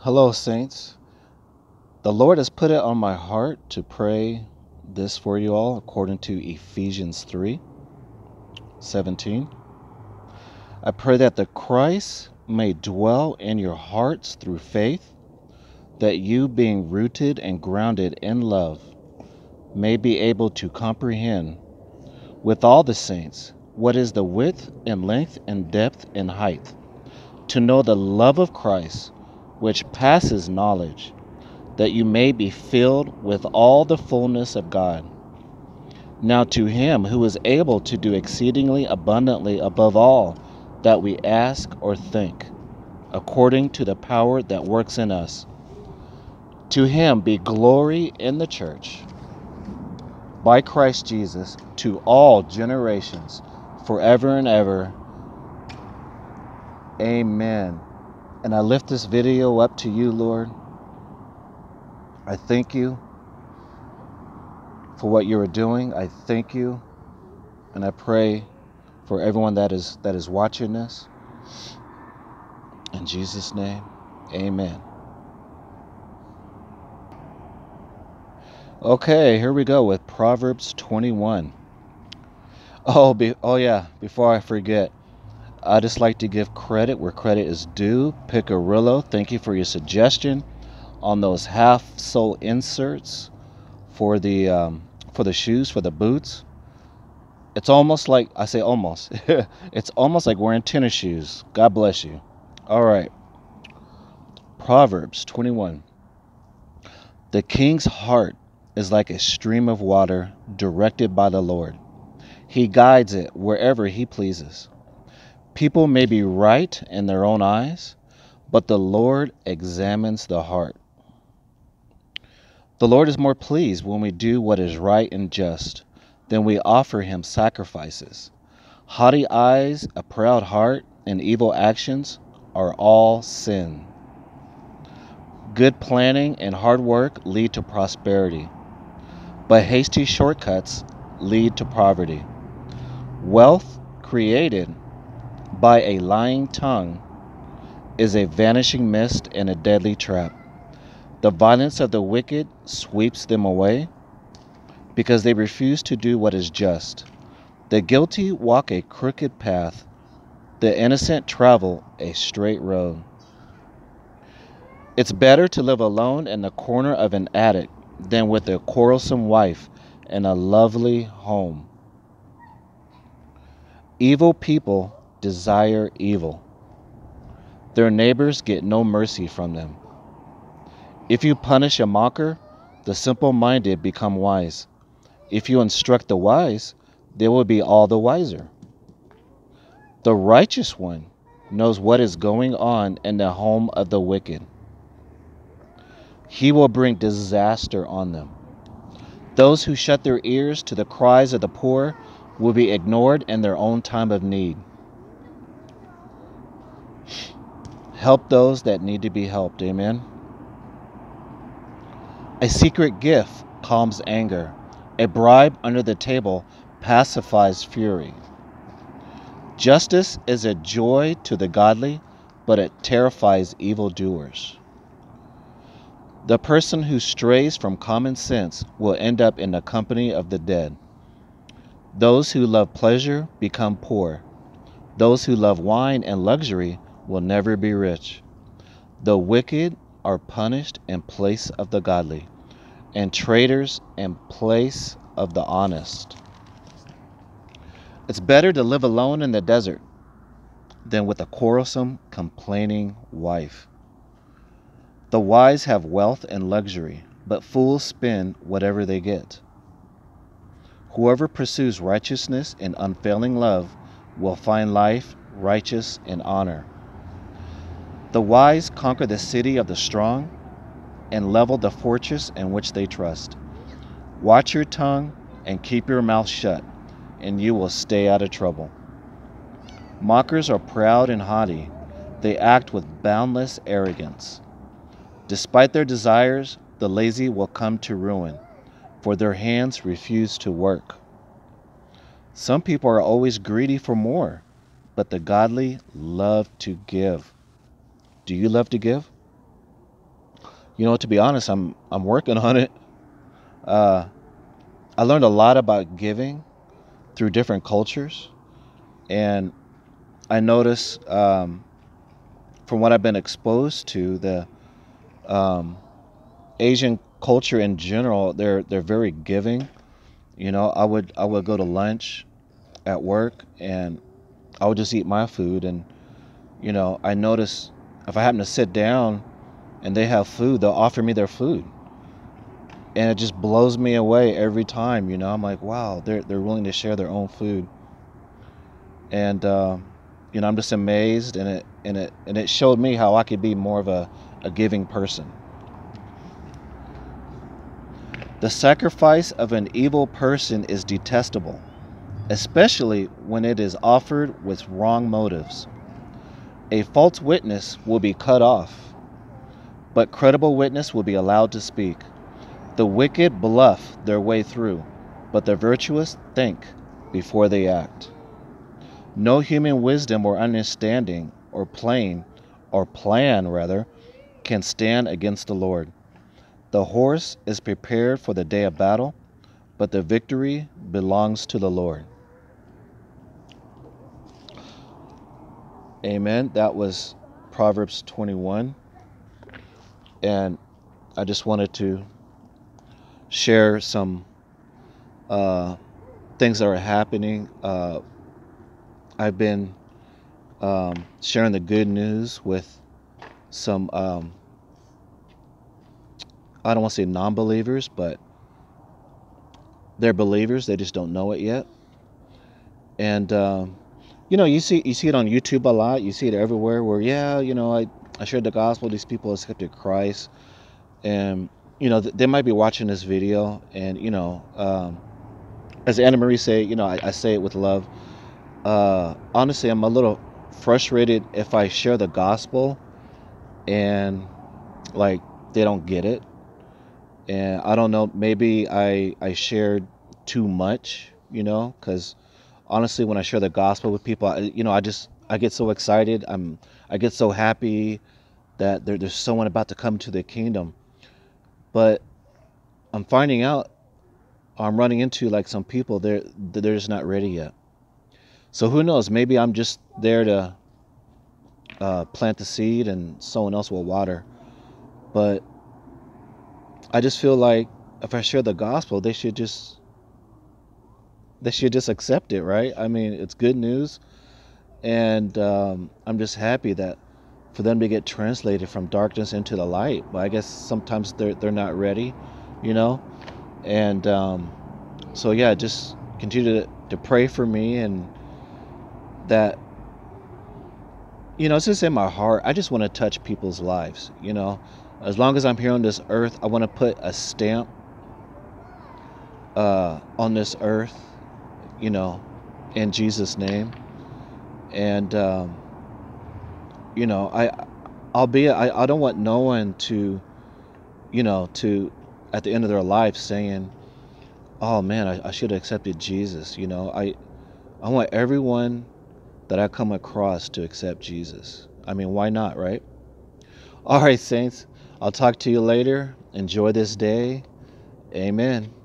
Hello, saints. The Lord has put it on my heart to pray this for you all, according to Ephesians 3:17. I pray that the Christ may dwell in your hearts through faith, that you, being rooted and grounded in love, may be able to comprehend with all the saints what is the width and length and depth and height, to know the love of Christ, which passes knowledge, that you may be filled with all the fullness of God. Now to him who is able to do exceedingly abundantly above all that we ask or think, according to the power that works in us, to him be glory in the church by Christ Jesus to all generations, forever and ever. Amen. And I lift this video up to you, Lord. I thank you for what you are doing. I thank you, and I pray for everyone that is watching this. In Jesus' name, amen. Okay, here we go with Proverbs 21. Oh yeah, before I forget, I just like to give credit where credit is due. Picarillo, thank you for your suggestion on those half-sole inserts for the shoes, for the boots. It's almost like, I say almost, it's almost like wearing tennis shoes. God bless you. All right. Proverbs 21. The king's heart is like a stream of water directed by the Lord. He guides it wherever he pleases. People may be right in their own eyes, but the Lord examines the heart. The Lord is more pleased when we do what is right and just than we offer him sacrifices. Haughty eyes, a proud heart, and evil actions are all sin. Good planning and hard work lead to prosperity, but hasty shortcuts lead to poverty. Wealth created by a lying tongue is a vanishing mist and a deadly trap. The violence of the wicked sweeps them away because they refuse to do what is just. The guilty walk a crooked path. The innocent travel a straight road. It's better to live alone in the corner of an attic than with a quarrelsome wife in a lovely home. Evil people desire evil. Their neighbors get no mercy from them. If you punish a mocker, the simple-minded become wise. If you instruct the wise, they will be all the wiser. The righteous one knows what is going on in the home of the wicked. He will bring disaster on them. Those who shut their ears to the cries of the poor will be ignored in their own time of need. Help those that need to be helped. Amen. A secret gift calms anger. A bribe under the table pacifies fury. Justice is a joy to the godly, but it terrifies evildoers. The person who strays from common sense will end up in the company of the dead. Those who love pleasure become poor. Those who love wine and luxury will never be rich. The wicked are punished in place of the godly, and traitors in place of the honest. It's better to live alone in the desert than with a quarrelsome, complaining wife. The wise have wealth and luxury, but fools spend whatever they get. Whoever pursues righteousness and unfailing love will find life, righteous, and honor. The wise conquer the city of the strong and level the fortress in which they trust. Watch your tongue and keep your mouth shut, and you will stay out of trouble. Mockers are proud and haughty. They act with boundless arrogance. Despite their desires, the lazy will come to ruin, for their hands refuse to work. Some people are always greedy for more, but the godly love to give. Do you love to give? you know, to be honest, I'm working on it. I learned a lot about giving through different cultures, and I notice from what I've been exposed to, the Asian culture in general, they're very giving. You know, I would go to lunch at work and I would just eat my food, and you know, I notice if I happen to sit down and they have food, they'll offer me their food, and it just blows me away every time. You know, I'm like, wow, they're willing to share their own food, and you know, I'm just amazed, and it showed me how I could be more of a giving person. The sacrifice of an evil person is detestable, especially when it is offered with wrong motives. A false witness will be cut off, but credible witness will be allowed to speak. The wicked bluff their way through, but the virtuous think before they act. No human wisdom or understanding or plan, can stand against the Lord. The horse is prepared for the day of battle, but the victory belongs to the Lord. Amen. That was Proverbs 21. And I just wanted to share some things that are happening. I've been sharing the good news with some, I don't want to say non-believers, but they're believers. They just don't know it yet. And, you know, you see it on YouTube a lot. You see it everywhere where, yeah, you know, I shared the gospel. These people accepted Christ. And, you know, they might be watching this video. And, you know, as Anna Marie say, you know, I say it with love. Honestly, I'm a little frustrated if I share the gospel and, like, they don't get it. And I don't know, maybe I shared too much, you know, because honestly, when I share the gospel with people, I get so excited. I get so happy that there's someone about to come to the kingdom. But I'm finding out, I'm running into like some people, they're just not ready yet. So who knows, maybe I'm just there to plant the seed and someone else will water. But I just feel like if I share the gospel, they should just accept it, right? I mean, it's good news, and I'm just happy that for them to get translated from darkness into the light. But I guess sometimes they're not ready, you know. And so yeah, just continue to pray for me, and that, you know, it's just in my heart. I just want to touch people's lives, you know. As long as I'm here on this earth, I want to put a stamp on this earth, you know, in Jesus' name. And, you know, I don't want no one to, you know, to at the end of their life saying, oh, man, I should have accepted Jesus. You know, I want everyone that I come across to accept Jesus. I mean, why not, right? All right, saints. I'll talk to you later. Enjoy this day. Amen.